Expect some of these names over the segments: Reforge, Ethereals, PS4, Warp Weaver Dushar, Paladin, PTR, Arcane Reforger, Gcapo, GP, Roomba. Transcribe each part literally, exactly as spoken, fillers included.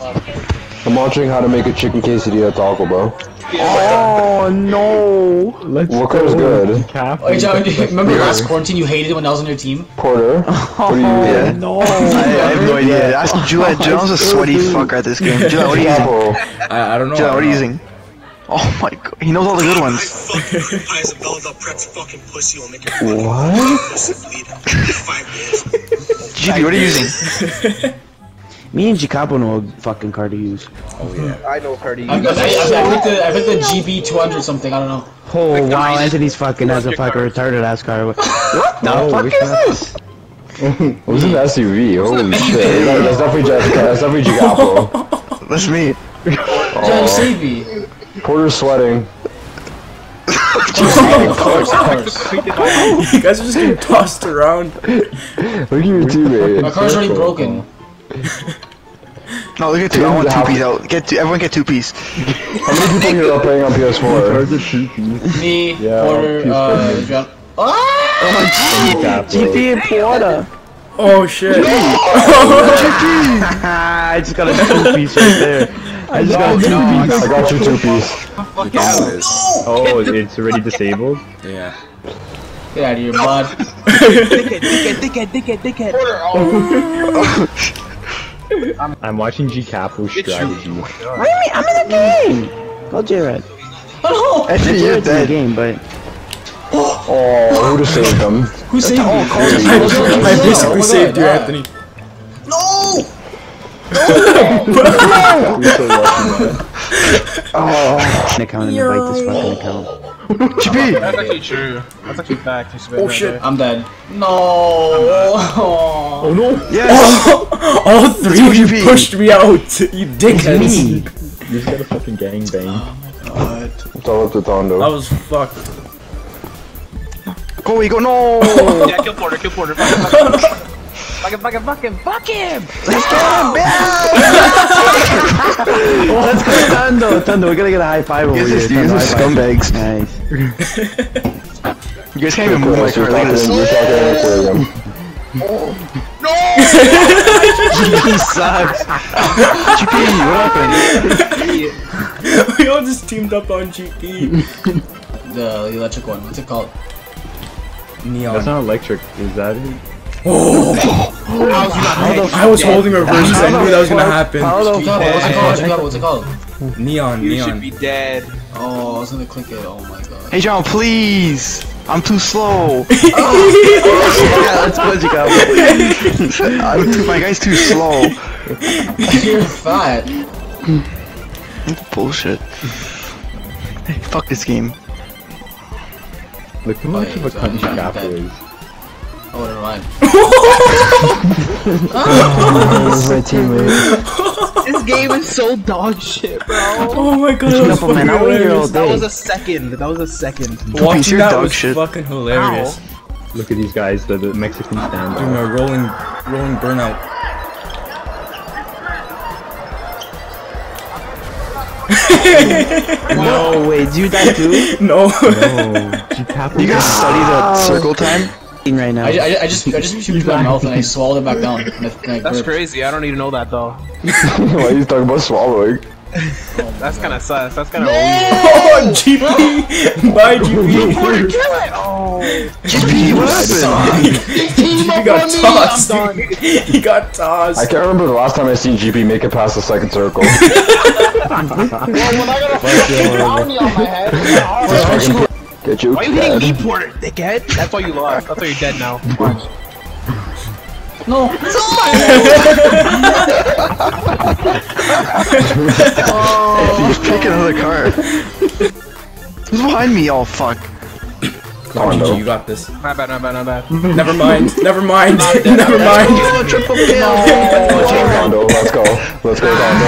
I'm watching how to make a chicken quesadilla at Taco Bell. Oh no! Let's what go. What good? Wait, John, remember yeah. last quarantine you hated when I was on your team? Porter? What do you oh, no! I, I have no idea. Ask Juliet. Juliet's a sweaty fucker at this game. Juliet, what are you using? I, I don't know. Juliet, what are you using? Oh my god, he knows all the good ones. What? G P, what are you using? Me and Gcapo know what fucking car to use. Oh yeah, I know what car to use. I think the, I think the G B two hundred something, I don't know. Oh wow, Anthony's fucking has a fucking retarded ass car. What the oh, fuck is car? This? It was an S U V, holy shit. That's definitely Jessica, that's definitely Gcapo. That's me. Oh. Porter's sweating. You guys are just getting tossed around. Look at your teammate. My car's already broken. No, look at two. I want two piece out. Get two, everyone get two piece. How many people here are playing on P S four? Me, yeah, Porter, uh, John. Oh, G P and Porter. Oh shit. I just got a two piece right there. I just got a two piece. I got you two piece. Oh, it's already disabled? Yeah. Get out of here, bud. Dickhead, dickhead, dickhead, dickhead, dickhead. I'm watching Gcapo's strategy. What do you mean? I'm in the game! Call Jared. Oh no! Jared's in the game, but... Oh, who saved him? Who saved him? I basically saved you, Anthony. No! No! Oh! I'm gonna invite this fucking account. G P! That's actually true. That's actually fact. Oh shit, I'm dead. No! Oh no! Yes! All three of you pushed me out! You dickheads! You just got a fucking gangbang. Oh my god. It's all up to Tondo. I was fucked. Go, we go, no! Yeah, kill Porter, kill Porter. Fuck him, fuck him, fuck him, fuck him! Let's get him, bitch! Let's go, Tondo! Tondo, we're gonna get a high five over here. These are scumbags. Nice. You guys can't even move like her like this. No! G P sucks! G P, what happened? We all just teamed up on G P. The electric one, what's it called? Neon. That's not electric, is that it? Oh! Oh I was holding reverse, I knew that was gonna happen. What's it called? What's it called? Neon, you neon. You should be dead. Oh, I was gonna click it, oh my god. Hey John, please! I'm too slow! Oh! Yeah, let's go, Gcapo. My guy's too slow. You're fat. Bullshit. Hey, fuck this game. Look how much of a cunt Gcapo is. Oh, never mind. Oh, this is my teammate. This game is so dog shit, bro. Oh my god, that was fucking hilarious. That was a second. That was a second. Watching that was fucking hilarious. Ow. Look at these guys, the, the Mexican stand. Doing a rolling, rolling burnout. No, wait, do you die too? No. No. You guys study the circle time? Right now. I, I, I just I just puked my mouth and I swallowed it back down. And I, and I that's crazy. I don't need to know that though. Why are you talking about swallowing? Oh, that's kind of sus. That's kind of. Oh, G P. Bye, G P. Kill it. Oh, G P. What happened? G P got tossed. He got tossed. I can't remember the last time I seen G P make it past the second circle. Well, when I got a fucking bounty on my head. You why are you dead. Hitting me, Porter, dickhead? That's why you lost. That's why you're dead now. No. No! Oh, you pick another car. Who's behind me? Oh, fuck. Come on, G G, you got this. Not bad, not bad, not bad. Never mind, never mind, never mind. Oh, triple kill! No. Let's go, let's go, Tondo.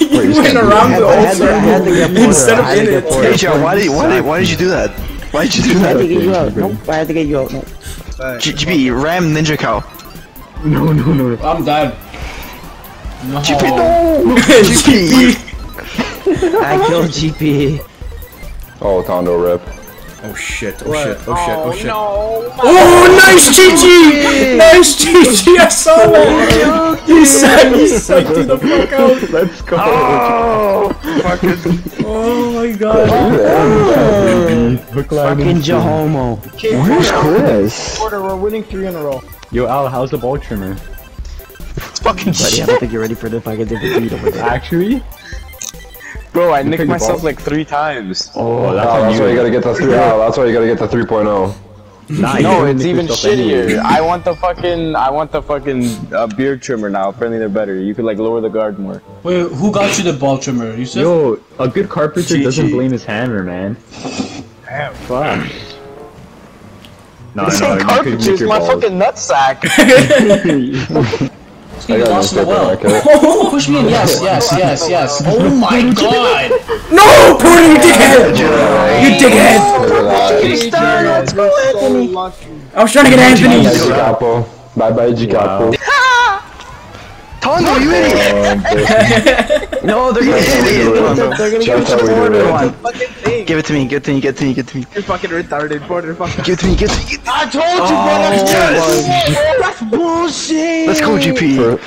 You went around the whole circle instead of in it. Hey John, why did you, why did why did you do that? Why did you do that? I had to get you out. Nope. I had to get you out. Nope. G P, ram Ninja Cow. No, no, no. I'm dead. No. G P, no. G P. I killed G P. Oh, Tondo rip. Oh shit, oh shit, oh shit, oh shit. No. Oh, nice G G! Nice G G, I saw it! You said you sucked the fuck out! Let's go! Oh, fucking... oh my god! Fucking Jahomo! Where's Chris? We're winning three in a row. Yo, Al, how's the ball trimmer? It's fucking shit! Buddy, I don't think you're ready for the fucking defeat over there. Actually? Bro, I nicked myself like three times. Oh, that's, oh, that's why you gotta get the three. Oh, that's why you gotta get the three point oh. Nice. No, it's even shittier. I want the fucking, I want the fucking uh, beard trimmer now. Apparently they're better. You could like lower the guard more. Wait, who got you the ball trimmer? You said. Yo, a good carpenter G G. Doesn't blame his hammer, man. Damn, fuck. No, it's no, carpenter's my balls. Fucking nutsack. I got lost in the well. Oh, push me in, yes, yes, yes, yes. Oh my god! No! Poor you dickhead! You dickhead! Let's go, Anthony! I was trying to get Anthony! Bye bye, Gcapo. Tondo, you idiot! No, they're gonna get it! They're gonna give it to me! Give it to me, give it to me, give it to me, give it to me. You're fucking retarded, border fucking. Give it to me, give it to me! I told you, brother! Yes! Bullshit. Let's go, G P. You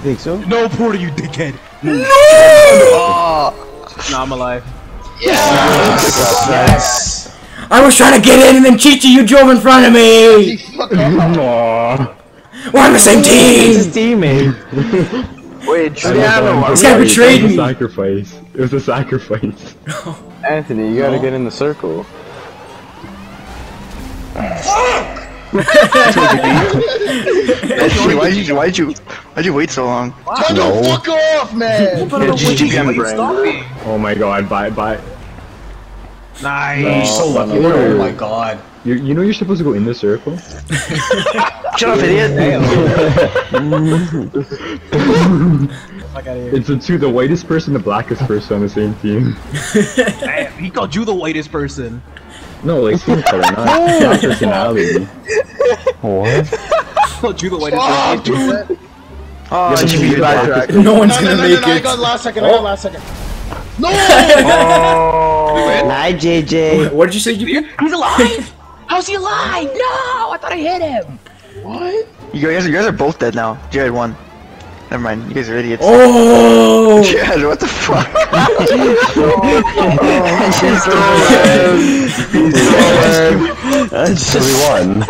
think so? No, Porter, you dickhead. No! Oh. Nah, I'm alive. Yes. Yes. Yes. I was trying to get in, and then Chichi, you drove in front of me. We're on the same team. His teammate. Wait, Triano, this guy betrayed me. It was a sacrifice. It was a sacrifice. Anthony, you gotta oh. get in the circle. Why did you, why did you, why did you wait so long? Wow. Turn no. the fuck off, man! Yeah, G G, oh my god, bye, bye. Nice. No, so lucky. Oh my god. You're, you know you're supposed to go in the circle. Shut up, idiot! It's the two, the whitest person, the blackest person on the same team. Damn, he called you the whitest person. No, like skin color, not, not personality. What? I'll do the way oh, to do it. Oh, G P backtrack. No one's no, gonna no, no, make no, no, it. I got last second, oh. I got last second. No! Oh. Hi, J J. What did you say, G P? He's alive! How's he alive? No! I thought I hit him! What? You guys, you guys are both dead now. Jared won. Never mind, you guys are idiots. Oh! Jared, what the fuck? He's so we won.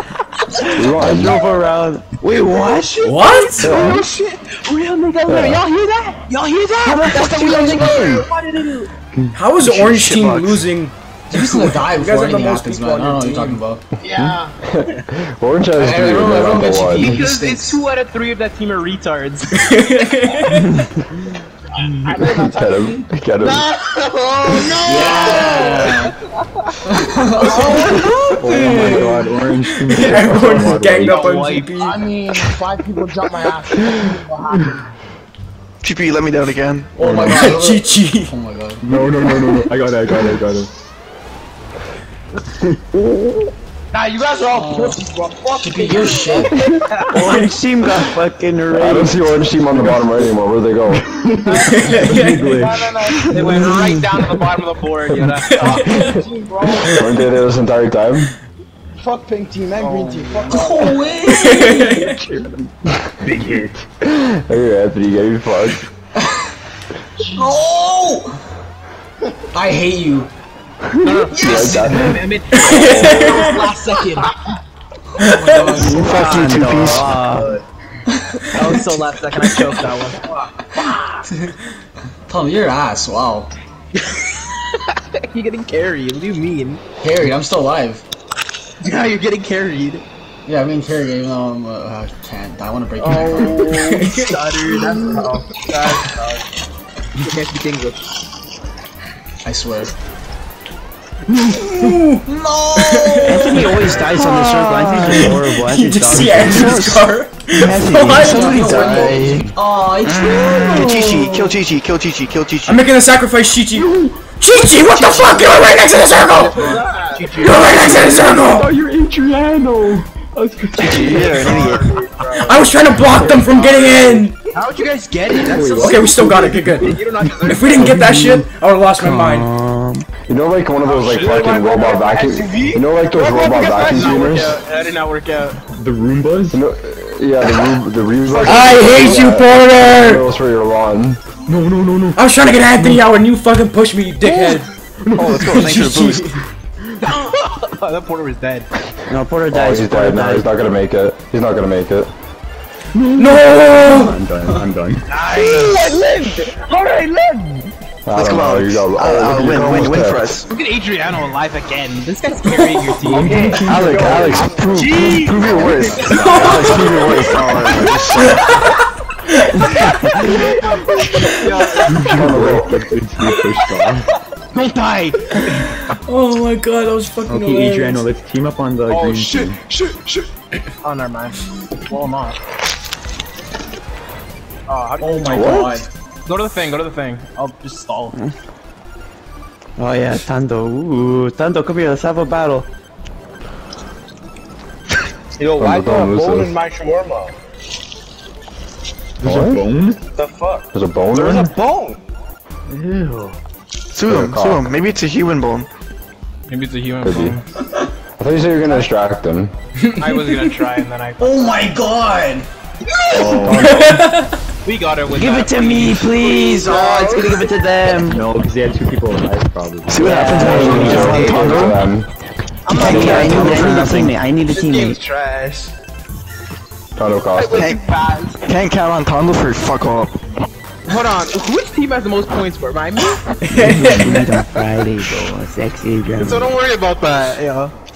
We won. Over round. Wait, what? What? Oh shit! We don't make that. Y'all hear that? Y'all hear that? That's the losing game. What did it do? How is the orange team losing? He's gonna die before anything happens, man. I don't know what you're talking about. Yeah. Orange has three of that number one. Because it's two out of three of that team are retards. Get him. Get him. Oh no! Yeah. Oh, oh my god, Orange. Everyone's so ganged up on G P. I mean, five people jumped my ass. G P, let me down again. Oh my god. G G. Oh my god. No, no, no, no, no. I got it, I got it, I got it. Nah, you guys are all pussies, bro. G P, you're shit. Orange team got fucking raided. I don't see Orange team on the bottom right anymore. Where'd they go? No, no, no. They went right down to the bottom of the board. You know? Weren't they there this entire time? Fuck pink team and green team. Fuck no way! Big hit. Hey, Anthony, you gotta be fucked. No! I hate you. Yes! Last second. You fucked you two piece. That was so last second. I choked that one. Tom, your ass. Wow. You're getting carried. What do you mean? Carried. I'm still alive. Yeah, you're getting carried. Yeah, I'm getting carried even though I'm. Uh, can't. I want to break my neck. Oh, stutter. That's tough. That's tough. You can't be things with. I swear. No! Anthony always dies on the circle. I think he's horrible. I think he's just see Anthony's car. Aw, it's Chi Chi, kill Chi Chi, kill Chi Chi, kill Chi Chi. I'm making a sacrifice, Chi Chi. Chi Chi, what the fuck? You're right next to the circle! You're right next to the circle! Oh, you're in Triano! I was trying to block them from getting in! How'd you guys get it? Okay, we still got it. Good, good. If we didn't get that shit, I would've lost my mind. them. You know, like one of those, like, fucking robot vacuum. You know, like those robot vacuum cleaners? That did not work out. The Roombas? You know, yeah, the Roomba, the Roombas. I hate you, Porter! Those for your lawn. No, no, no, no. I was trying to get Anthony out and you fucking pushed me, you dickhead. Oh, let's go. Thanks for the boost. That Porter was dead. No, Porter died. Oh, he's dead now. He's not gonna make it. He's not gonna make it. No! I'm done. I'm done. Nice. I lived! How did I live? Let's go out. Win, win, win, win for us. Look at Adriano alive again. This guy's carrying your team. Alex, Alex, prove, prove, prove your worth. Alex, prove your worth. Don't die! Oh my god, I was fucking okay, hilarious. Adriano, let's team up on the oh, green shit, team. shit, shit! Oh, never mind. Well, I'm off. Oh, oh my what? god. Go to the thing, go to the thing. I'll just stall. Oh yeah, Tando. Ooh, Tando, come here, let's have a battle. Yo, why is there a bone in my shawarma? There's what? a bone? What the fuck? There's a bone There's in? a bone! Ew. Sue him, sue him. Maybe it's a human bone. Maybe it's a human Could bone. Be. I thought you said you were gonna distract him. I was gonna try and then I- Oh my god! Oh. We got it with Give that. it to me, please! Oh, it's gonna give it to them! No, because they had two people alive, probably. See what yeah. happens when you just them. I'm like, yeah, I need, I need a teammate, I need a teammate. This game's trash. Tondo cost can't, can't count on Tondo for fuck up. Hold on, which team has the most points for? Remind me? Friday, bro. Sexy, So don't worry about that, yeah.